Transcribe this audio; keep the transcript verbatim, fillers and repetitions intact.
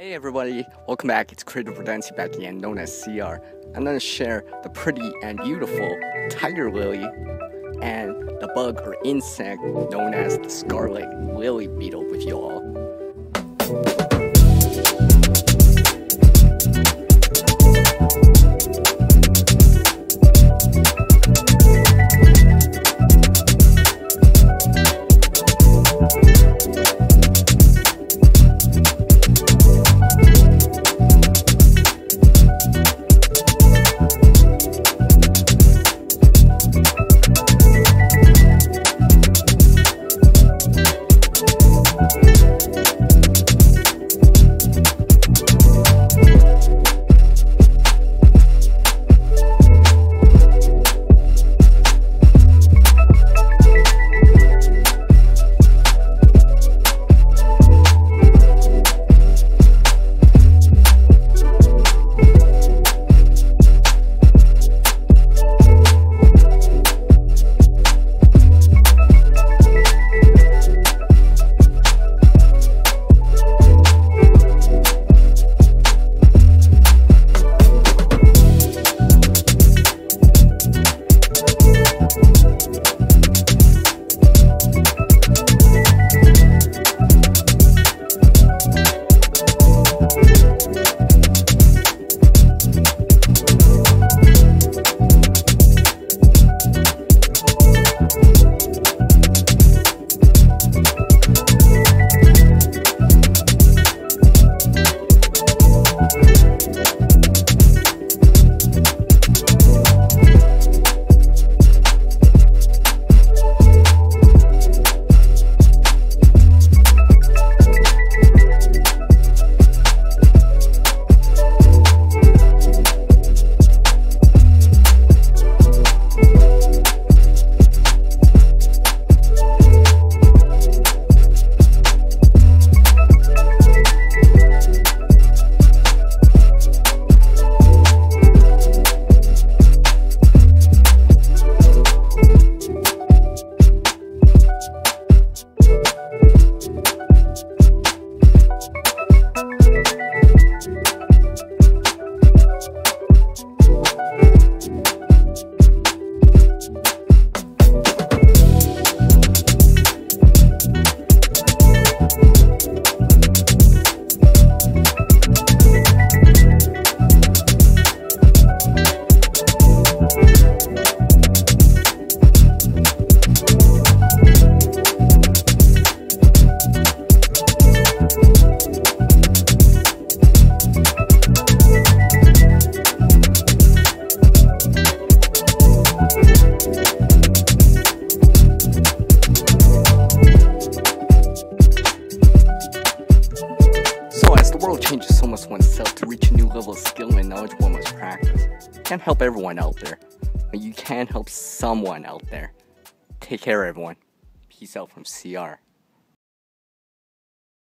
Hey everybody, welcome back. It's Creative Redundancy back again, known as C R. I'm going to share the pretty and beautiful tiger lily and the bug or insect known as the scarlet lily beetle with you all. Changes so much oneself to reach a new level of skill and knowledge one must practice. Can't help everyone out there, but you can help someone out there. Take care everyone. Peace out from C R.